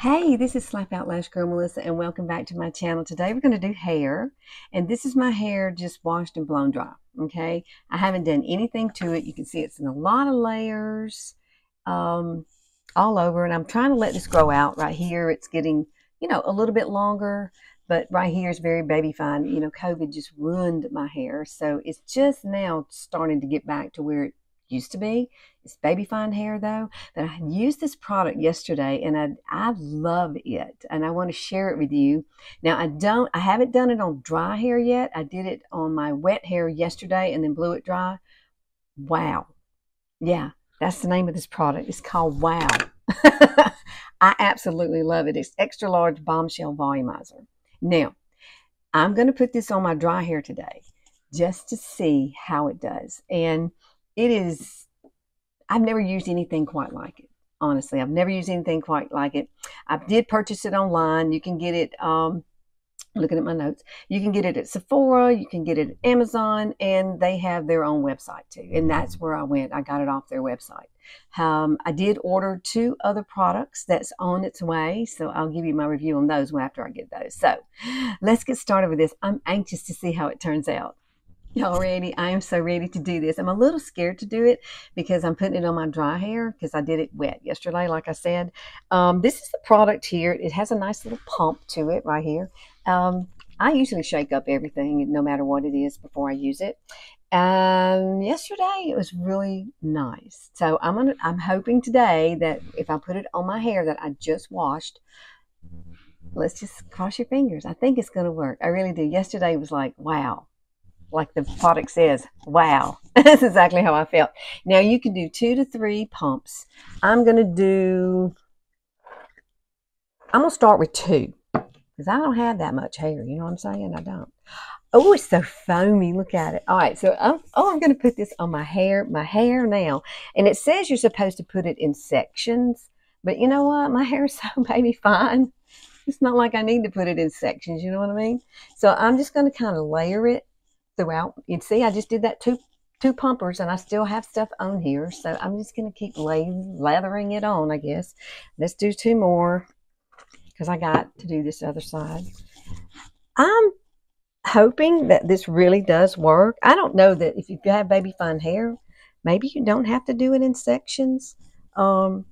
Hey, this is Slap Out Lash Girl Melissa, and welcome back to my channel. Today we're going to do hair, and this is my hair just washed and blown dry. Okay, I haven't done anything to it. You can see it's in a lot of layers all over, and I'm trying to let this grow out. Right here it's getting, you know, a little bit longer, but right here is very baby fine. You know, COVID just ruined my hair, so it's just now starting to get back to where it used to be. It's baby fine hair though. But I used this product yesterday and I love it, and I want to share it with you. Now I haven't done it on dry hair yet. I did it on my wet hair yesterday and then blew it dry. Wow. Yeah, that's the name of this product. It's called Wow. I absolutely love it. It's Extra Large Bombshell Volumizer. Now I'm going to put this on my dry hair today just to see how it does. And it is, I've never used anything quite like it. Honestly, I've never used anything quite like it. I did purchase it online. You can get it, looking at my notes, you can get it at Sephora, you can get it at Amazon, and they have their own website too. And that's where I went. I got it off their website. I did order 2 other products that's on its way, so I'll give you my review on those after I get those. So let's get started with this. I'm anxious to see how it turns out. Y'all ready? I am so ready to do this. I'm a little scared to do it because I'm putting it on my dry hair because I did it wet yesterday, like I said. This is the product here. It has a nice little pump to it right here. I usually shake up everything, no matter what it is, before I use it. Yesterday it was really nice. So I'm hoping today that if I put it on my hair that I just washed, let's just cross your fingers. I think it's going to work. I really do. Yesterday was like, wow. Like the product says, wow. That's exactly how I felt. Now you can do 2 to 3 pumps. I'm gonna start with 2 because I don't have that much hair. You know what I'm saying? I don't. Oh, it's so foamy. Look at it. All right, so I'm gonna put this on my hair now. And it says you're supposed to put it in sections, but you know what? My hair is so baby fine. It's not like I need to put it in sections. You know what I mean? So I'm just gonna kind of layer it throughout. You see, I just did that two pumpers, and I still have stuff on here, so I'm just going to keep lathering it on, I guess. Let's do 2 more because I got to do this other side. I'm hoping that this really does work. I don't know that if you have baby fine hair, maybe you don't have to do it in sections. Mine's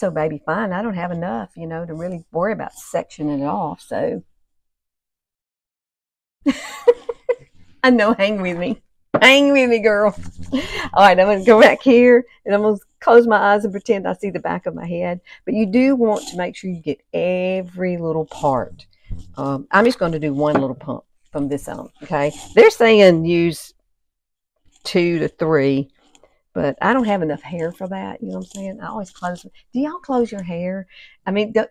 so baby fine, I don't have enough, you know, to really worry about sectioning it off, so. I know, hang with me. Hang with me, girl. All right, I'm going to go back here, and I'm going to close my eyes and pretend I see the back of my head. But you do want to make sure you get every little part. I'm just going to do one little pump from this on, okay? They're saying use 2 to 3, but I don't have enough hair for that. You know what I'm saying? I always close. Do y'all close your hair? I mean, do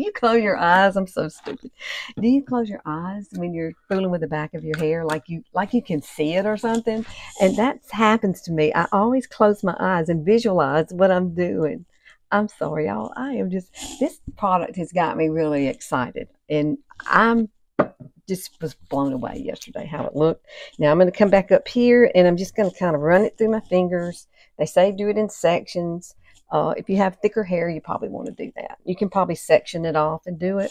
you close your eyes? I'm so stupid. Do you close your eyes when you're fooling with the back of your hair, like you can see it or something? And that happens to me. I always close my eyes and visualize what I'm doing. I'm sorry, y'all. I am just, this product has got me really excited, and I'm just was blown away yesterday how it looked. Now I'm going to come back up here, and I'm just going to kind of run it through my fingers. They say do it in sections. If you have thicker hair, you probably want to do that. You can probably section it off and do it.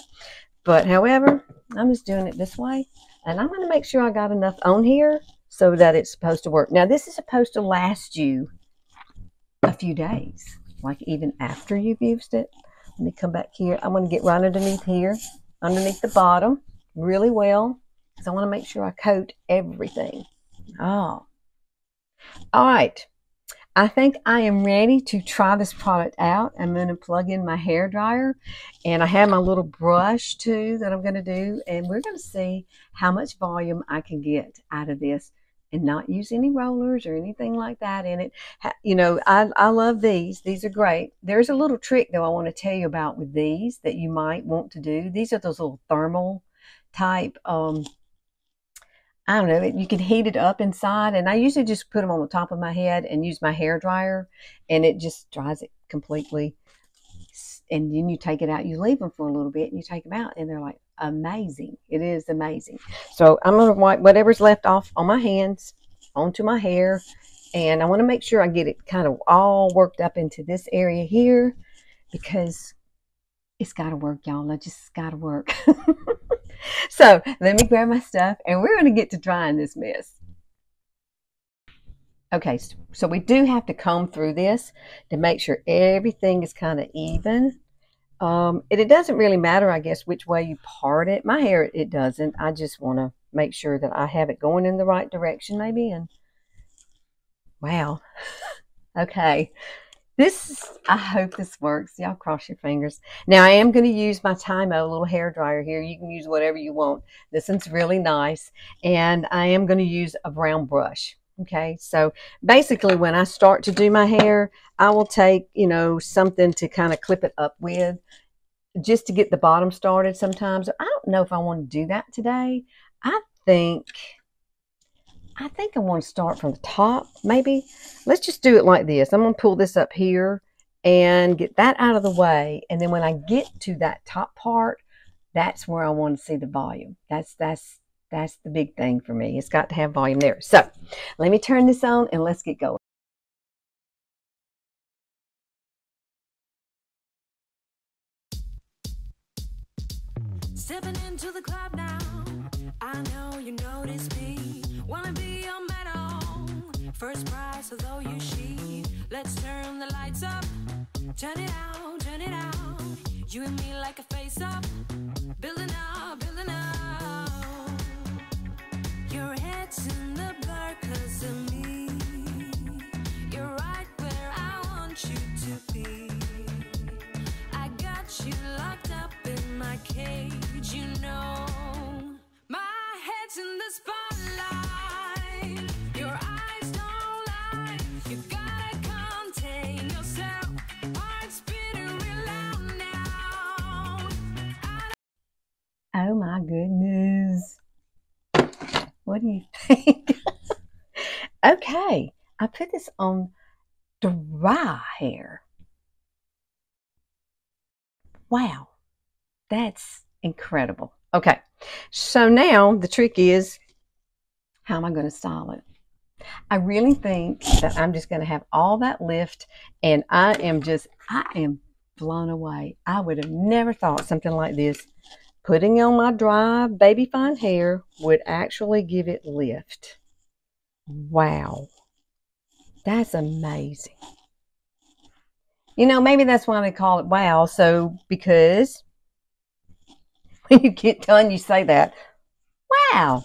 But however, I'm just doing it this way. And I'm going to make sure I got enough on here so that it's supposed to work. Now, this is supposed to last you a few days, like even after you've used it. Let me come back here. I'm going to get right underneath here, underneath the bottom really well, because I want to make sure I coat everything. Oh, all right. I think I am ready to try this product out. I'm going to plug in my hair dryer, and I have my little brush too that I'm going to do, and we're going to see how much volume I can get out of this and not use any rollers or anything like that in it. You know, I love these. These are great. There's a little trick though I want to tell you about with these that you might want to do. These are those little thermal type, I don't know, you can heat it up inside, and I usually just put them on the top of my head and use my hair dryer, and it just dries it completely. And then you take it out, you leave them for a little bit, and you take them out, and they're like amazing. It is amazing. So I'm going to wipe whatever's left off on my hands onto my hair, and I want to make sure I get it kind of all worked up into this area here, because It's got to work, y'all. I just got to work. So let me grab my stuff and we're going to get to drying this mess. Okay, so we do have to comb through this to make sure everything is kind of even. And it doesn't really matter, I guess, which way you part it. My hair, it doesn't. I just want to make sure that I have it going in the right direction maybe. And wow. Okay. I hope this works. Y'all cross your fingers. Now I am going to use my Tymo little hair dryer here. You can use whatever you want. This one's really nice. And I am going to use a brown brush. Okay, so basically when I start to do my hair, I will take, you know, something to kind of clip it up with just to get the bottom started sometimes. I don't know if I want to do that today. I think I want to start from the top maybe. Let's just do it like this. I'm going to pull this up here and get that out of the way. And then when I get to that top part, that's where I want to see the volume. That's the big thing for me. It's got to have volume there. So let me turn this on and let's get going. Stepping into the club now. I know you notice me. Wanna be on metal. First prize, although you she. Let's turn the lights up. Turn it out, turn it out. You and me like a face up. Building up, building up. Your head's in the blur 'cause of me. You're right where I want you to be. I got you locked up in my cage, you know. My head's in the spotlight. Your eyes don't lie. You gotta contain yourself. Heart's beating real loud now. Oh my goodness. What do you think? Okay, I put this on dry hair. Wow, that's incredible. Okay, so now the trick is, how am I going to style it? I really think that I'm just going to have all that lift, and I am blown away. I would have never thought something like this. Putting on my dry baby fine hair would actually give it lift. Wow. That's amazing. You know, maybe that's why they call it wow. So, because when you get done, you say that. Wow.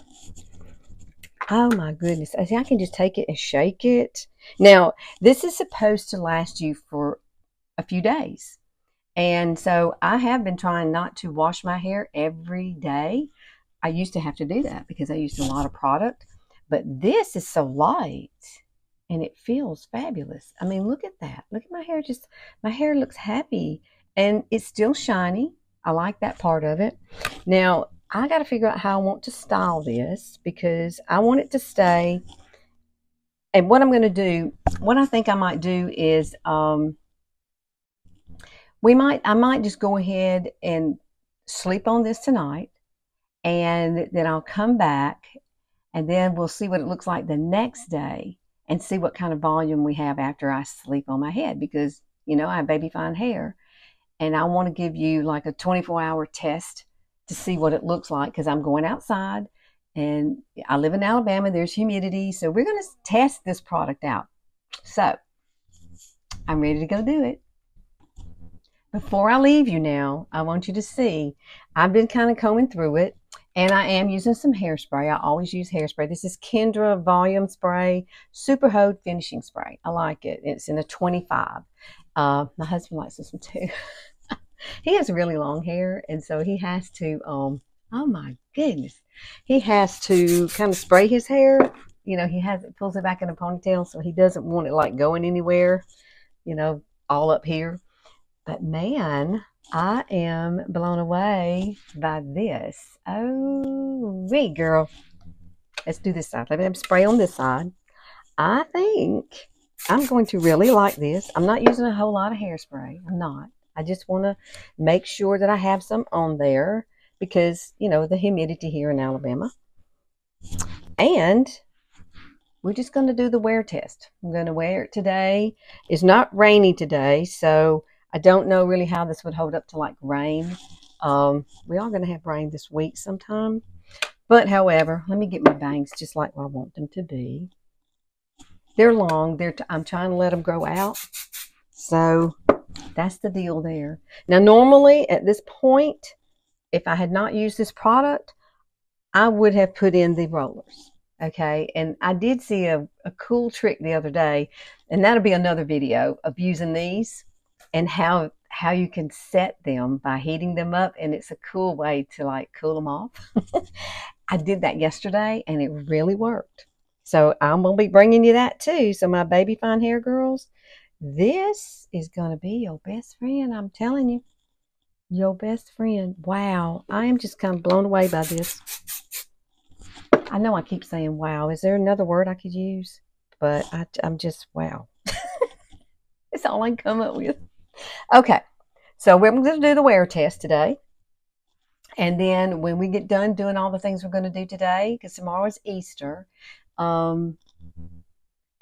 Oh my goodness. I see, I can just take it and shake it. Now, this is supposed to last you for a few days. And so I have been trying not to wash my hair every day. I used to have to do that because I used a lot of product. But this is so light and it feels fabulous. I mean, look at that. Look at my hair. Just, my hair looks happy and it's still shiny. I like that part of it. Now, I got to figure out how I want to style this because I want it to stay. And what I'm going to do, what I think I might do is... I might just go ahead and sleep on this tonight, and then I'll come back and then we'll see what it looks like the next day and see what kind of volume we have after I sleep on my head, because, you know, I have baby fine hair and I want to give you like a 24-hour test to see what it looks like, because I'm going outside and I live in Alabama. There's humidity. So we're going to test this product out. So I'm ready to go do it. Before I leave you now, I want you to see, I've been kind of combing through it, and I am using some hairspray. I always use hairspray. This is Kendra Volume Spray Super Hold Finishing Spray. I like it. It's in a 25. My husband likes this one too. He has really long hair, and so he has to, oh my goodness, he has to kind of spray his hair. You know, he has it, pulls it back in a ponytail, so he doesn't want it like going anywhere, you know, all up here. But man, I am blown away by this. Oh, wait, girl. Let's do this side. Let me spray on this side. I think I'm going to really like this. I'm not using a whole lot of hairspray. I'm not. I just want to make sure that I have some on there because, you know, the humidity here in Alabama. And we're just going to do the wear test. I'm going to wear it today. It's not rainy today, so... I I don't know really how this would hold up to like rain. We are going to have rain this week sometime. But however, let me get my bangs just like what I want them to be. They're long. I'm trying to let them grow out. So that's the deal there. Now, normally at this point, if I had not used this product, I would have put in the rollers. Okay, and I did see a cool trick the other day, and that'll be another video of using these and how you can set them by heating them up, and it's a cool way to like cool them off. I did that yesterday and it really worked. So I'm gonna be bringing you that too. So my baby fine hair girls, this is gonna be your best friend. I'm telling you, your best friend. Wow, I am just kind of blown away by this. I know I keep saying wow. Is there another word I could use? But I'm just wow. It's all I can come up with. Okay, so we're going to do the wear test today. And then when we get done doing all the things we're going to do today, because tomorrow is Easter. And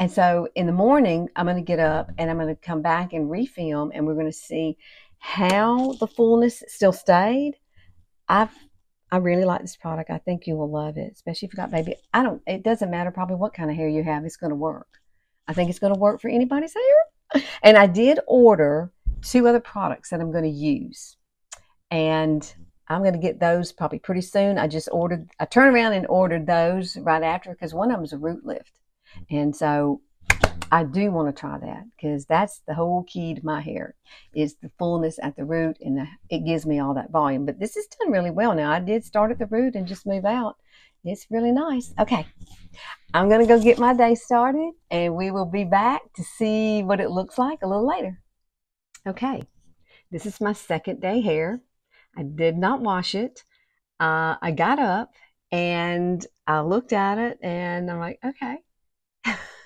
so in the morning, I'm going to get up and I'm going to come back and refilm. And we're going to see how the fullness still stayed. I really like this product. I think you will love it, especially if you got baby. It doesn't matter probably what kind of hair you have. It's going to work. I think it's going to work for anybody's hair. And I did order 2 other products that I'm going to use. And I'm going to get those probably pretty soon. I turned around and ordered those right after because one of them is a root lift. And so I do want to try that because that's the whole key to my hair is the fullness at the root, and it gives me all that volume. But this is done really well now. I did start at the root and just move out. It's really nice. Okay, I'm going to go get my day started, and we will be back to see what it looks like a little later. Okay, this is my second day hair. I did not wash it. I got up, and I looked at it, and I'm like, okay.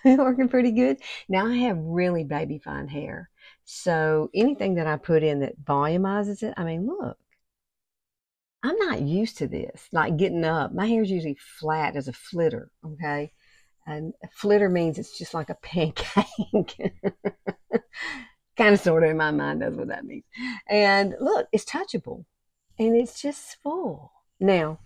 Working pretty good. Now I have really baby fine hair, so anything that I put in that volumizes it, I mean, look, I'm not used to this, like getting up. My hair is usually flat as a flitter, okay? And a flitter means it's just like a pancake. Kind of sort of in my mind, that's what that means. And look, it's touchable, and it's just full. Now,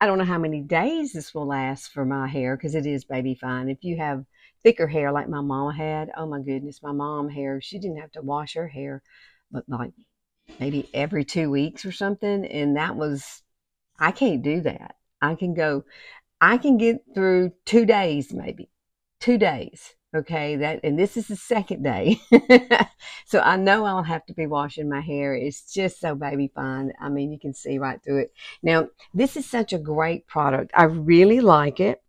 I don't know how many days this will last for my hair because it is baby fine. If you have thicker hair like my mama had, oh my goodness, my mom hair, she didn't have to wash her hair, but like maybe every 2 weeks or something. And that was, I can't do that. I can get through 2 days, maybe 2 days. Okay. And this is the second day. So I know I'll have to be washing my hair. It's just so baby fine. I mean, you can see right through it. Now, this is such a great product. I really like it.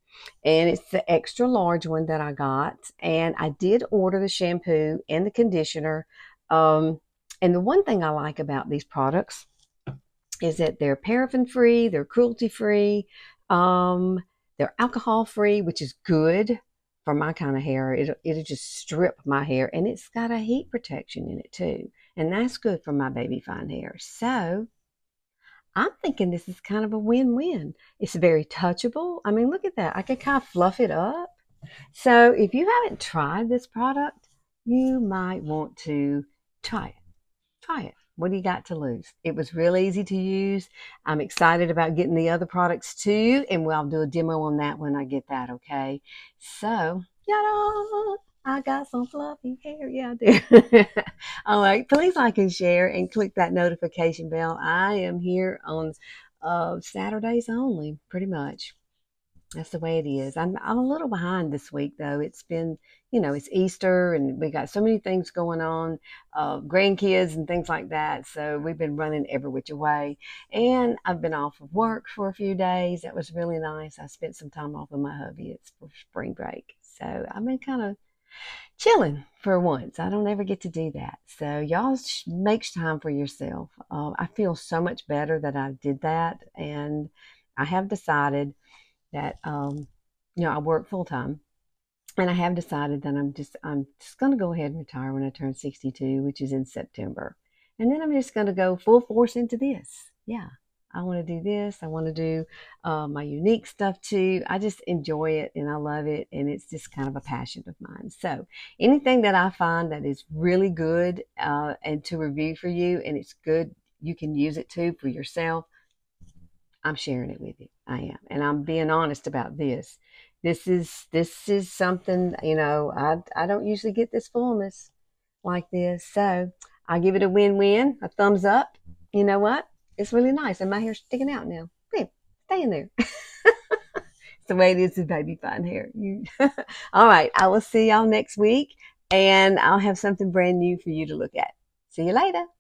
And it's the extra large one that I got. And I did order the shampoo and the conditioner. And the one thing I like about these products is that they're paraffin free, they're cruelty free, they're alcohol free, which is good. For my kind of hair, it'll just strip my hair, and it's got a heat protection in it too, and that's good for my baby fine hair. So I'm thinking this is kind of a win-win. It's very touchable. I mean, look at that. I could kind of fluff it up. So if you haven't tried this product, you might want to try it. What do you got to lose? It was real easy to use. I'm excited about getting the other products too, and we'll do a demo on that when I get that, okay? So, yada! I got some fluffy hair. Yeah, I do. All right, please like and share and click that notification bell. I am here on Saturdays only, pretty much. That's the way it is. I'm a little behind this week, though. It's been, you know, it's Easter, and we got so many things going on, grandkids and things like that. So we've been running every which way. And I've been off of work for a few days. That was really nice. I spent some time off with my hubby. It's for spring break. So I've been kind of chilling for once. I don't ever get to do that. So y'all make time for yourself. I feel so much better that I did that. And I have decided that, you know, I work full time, and I have decided that I'm just going to go ahead and retire when I turn 62, which is in September. And then I'm just going to go full force into this. Yeah. I want to do this. I want to do my unique stuff too. I just enjoy it and I love it. And it's just kind of a passion of mine. So anything that I find that is really good and to review for you, and it's good, you can use it too for yourself, I'm sharing it with you. I am. And I'm being honest about this. This is something, you know, I don't usually get this fullness like this. So I give it a win-win, a thumbs up. You know what? It's really nice. And my hair's sticking out now. Hey, stay in there. It's the way it is with baby fine hair. All right. I will see y'all next week. And I'll have something brand new for you to look at. See you later.